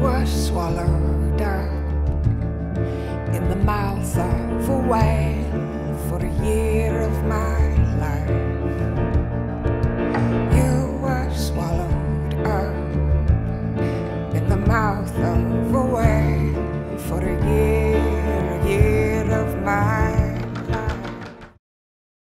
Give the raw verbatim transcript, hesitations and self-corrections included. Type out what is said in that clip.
were swallowed up in the mouth of a whale for a year of mine.